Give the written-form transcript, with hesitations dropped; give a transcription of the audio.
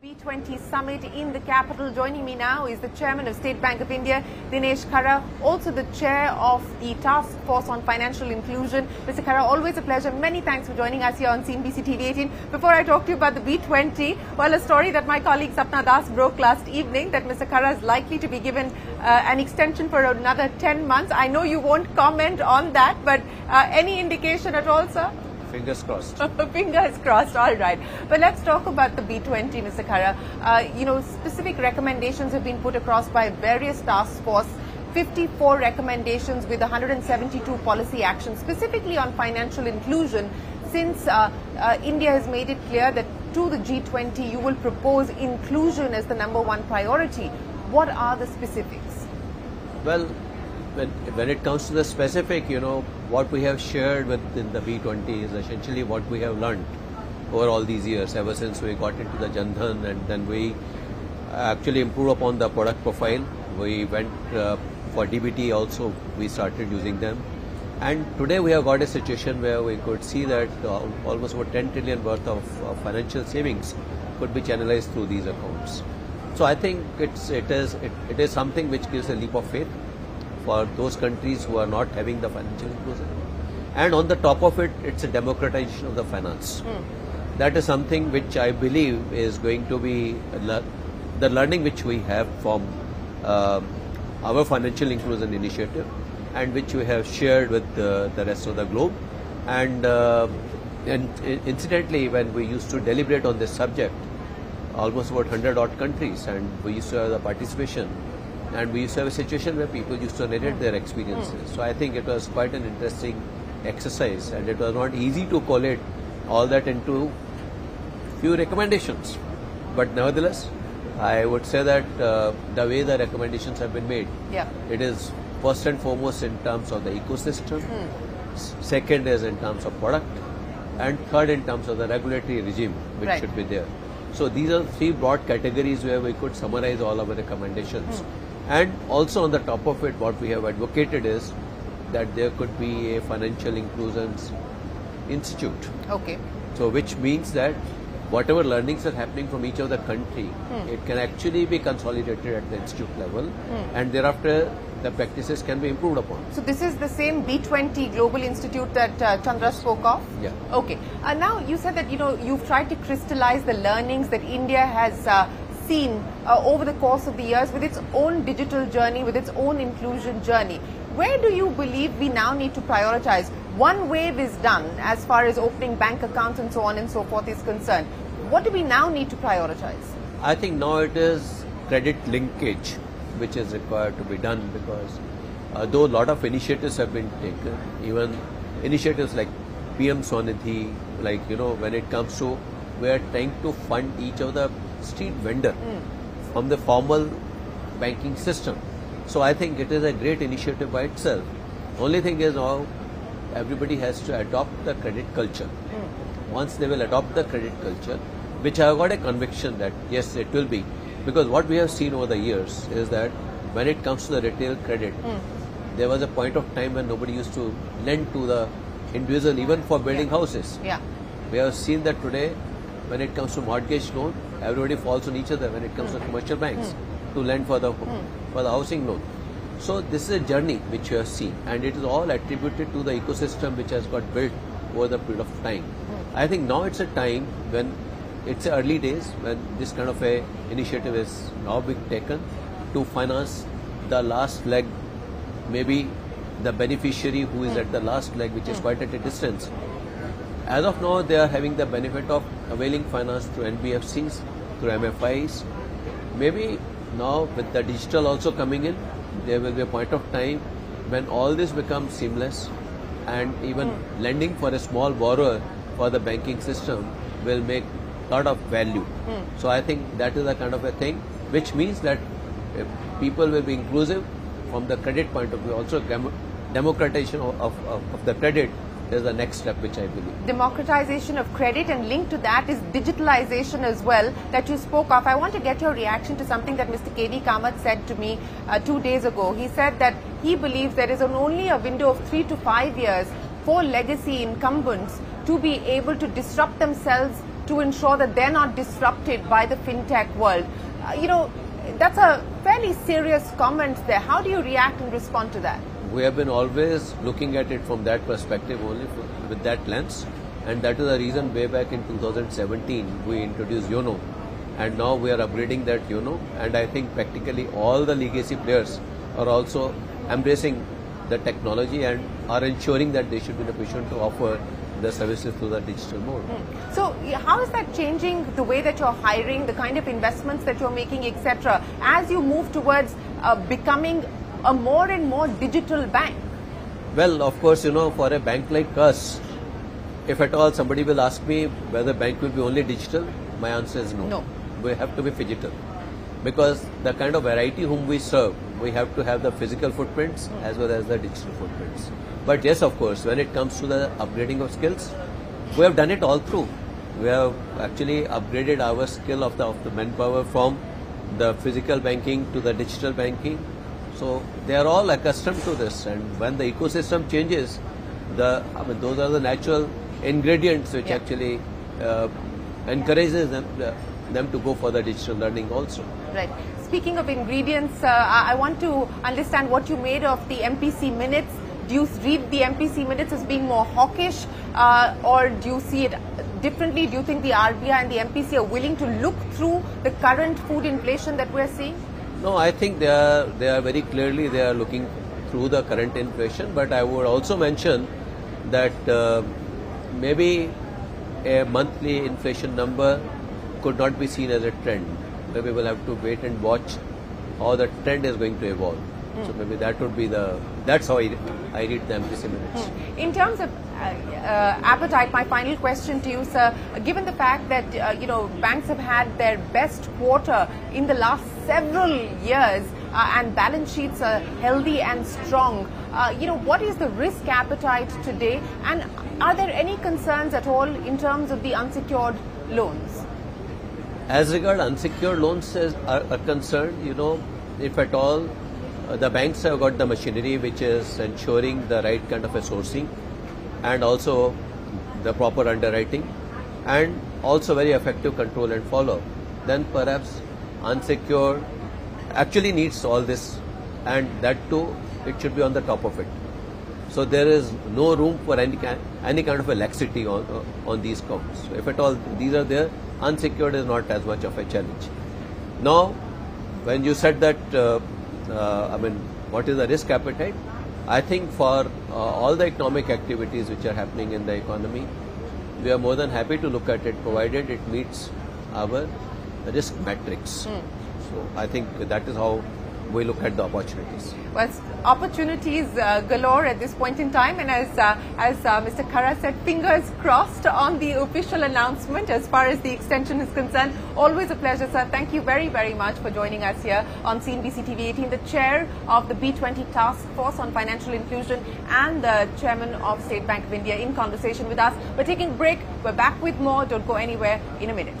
G20 summit in the capital. Joining me now is the chairman of State Bank of India, Dinesh Khara, also the chair of the Task Force on Financial Inclusion. Mr. Khara, always a pleasure. Many thanks for joining us here on CNBC-TV18. Before I talk to you about the B20, well, a story that my colleague Sapna Das broke last evening that Mr. Khara is likely to be given an extension for another 10 months. I know you won't comment on that, but any indication at all, sir? Fingers crossed. Fingers crossed, all right. But let's talk about the B20, Mr. Khara. Specific recommendations have been put across by various task force, 54 recommendations with 172 policy actions, specifically on financial inclusion, since India has made it clear that to the G20 you will propose inclusion as the #1 priority. What are the specifics? Well, when it comes to the specific, what we have shared within the B20 is essentially what we have learned over all these years, ever since we got into the Jandhan, and then we actually improved upon the product profile. We went for DBT also, we started using them. And today we have got a situation where we could see that almost about 10 trillion worth of financial savings could be channelized through these accounts. So I think it is something which gives a leap of faith for those countries who are not having the financial inclusion. And on the top of it, it's a democratization of the finance. That is something which I believe is going to be the learning which we have from our financial inclusion initiative, and which we have shared with the rest of the globe. And incidentally, when we used to deliberate on this subject, almost about 100-odd countries, and we used to have the participation, and we used to have a situation where people used to narrate their experiences. So I think it was quite an interesting exercise, and it was not easy to collate all that into few recommendations. But nevertheless, I would say that the way the recommendations have been made, it is first and foremost in terms of the ecosystem, second is in terms of product, and third in terms of the regulatory regime which should be there. So these are three broad categories where we could summarize all our recommendations. And also on the top of it, what we have advocated is that there could be a financial inclusion institute. Okay. So which means that whatever learnings are happening from each of the country, it can actually be consolidated at the institute level, and thereafter the practices can be improved upon. So this is the same B20 Global Institute that Chandra spoke of? Yeah. Okay. Now you said that you've tried to crystallize the learnings that India has seen over the course of the years with its own digital journey, with its own inclusion journey. Where do you believe we now need to prioritize? One wave is done as far as opening bank accounts and so on and so forth is concerned. What do we now need to prioritize? I think now it is credit linkage which is required to be done, because though a lot of initiatives have been taken, even initiatives like PM Swanidhi, like when it comes to, we are trying to fund each of the street vendor from the formal banking system. So I think it is a great initiative by itself. Only thing is now everybody has to adopt the credit culture. Once they will adopt the credit culture, which I have got a conviction that yes, it will be, because what we have seen over the years is that when it comes to the retail credit, there was a point of time when nobody used to lend to the individual even for building houses. We have seen that today when it comes to mortgage loan, everybody falls on each other when it comes to commercial banks to lend for the housing loan. So this is a journey which you have seen, and it is all attributed to the ecosystem which has got built over the period of time. I think now it's a time when it's early days when this kind of a initiative is now being taken to finance the last leg, maybe the beneficiary who is at the last leg, which is quite at a distance. As of now, they are having the benefit of availing finance through NBFCs, through MFIs. Maybe now with the digital also coming in, there will be a point of time when all this becomes seamless, and even lending for a small borrower for the banking system will make a lot of value. So I think that is the kind of a thing, which means that people will be inclusive from the credit point of view. Also democratization of the credit is the next step which I believe. Democratization of credit, and linked to that is digitalization as well that you spoke of. I want to get your reaction to something that Mr. K.D. Kamath said to me 2 days ago. He said that he believes there is only a window of 3 to 5 years for legacy incumbents to be able to disrupt themselves to ensure that they're not disrupted by the fintech world. That's a fairly serious comment there. How do you react and respond to that? We have been always looking at it from that perspective only, with that lens. And that is the reason way back in 2017, we introduced YONO. And now we are upgrading that YONO. And I think practically all the legacy players are also embracing the technology and are ensuring that they should be in a position to offer the services through the digital mode. So how is that changing the way that you're hiring, the kind of investments that you're making, etc., as you move towards becoming a more and more digital bank? Well, of course, for a bank like us, if at all somebody will ask me whether bank will be only digital, my answer is no. We have to be phygital, because the kind of variety whom we serve, we have to have the physical footprints as well as the digital footprints. But yes, of course, when it comes to the upgrading of skills, we have done it all through. We have actually upgraded our skill of the manpower from the physical banking to the digital banking. So they are all accustomed to this, and when the ecosystem changes, those are the natural ingredients which actually encourages them to go for the digital learning also. Right. Speaking of ingredients, I want to understand what you made of the MPC minutes. Do you read the MPC minutes as being more hawkish, or do you see it differently? Do you think the RBI and the MPC are willing to look through the current food inflation that we're seeing? No, I think they are very clearly looking through the current inflation. But I would also mention that maybe a monthly inflation number could not be seen as a trend. Maybe we'll have to wait and watch how the trend is going to evolve. So maybe that would be that's how I read the MPC minutes. In terms of appetite, my final question to you, sir, given the fact that banks have had their best quarter in the last several years and balance sheets are healthy and strong, what is the risk appetite today, and are there any concerns at all in terms of the unsecured loans? As regard unsecured loans are concerned, if at all, the banks have got the machinery which is ensuring the right kind of a sourcing and also the proper underwriting and also very effective control and follow, then perhaps unsecured actually needs all this, and that too, it should be on the top of it. So there is no room for any kind of a laxity on these counts. So if at all these are there, unsecured is not as much of a challenge. Now, when you said that what is the risk appetite? I think for all the economic activities which are happening in the economy, we are more than happy to look at it, provided it meets our risk matrix. So I think that is how we look at the opportunities. Well, opportunities galore at this point in time, and as Mr. Khara said, fingers crossed on the official announcement as far as the extension is concerned. Always a pleasure, sir. Thank you very, very much for joining us here on CNBC TV18, the chair of the B20 Task Force on Financial Inclusion and the chairman of State Bank of India, in conversation with us. We're taking a break. We're back with more. Don't go anywhere. In a minute.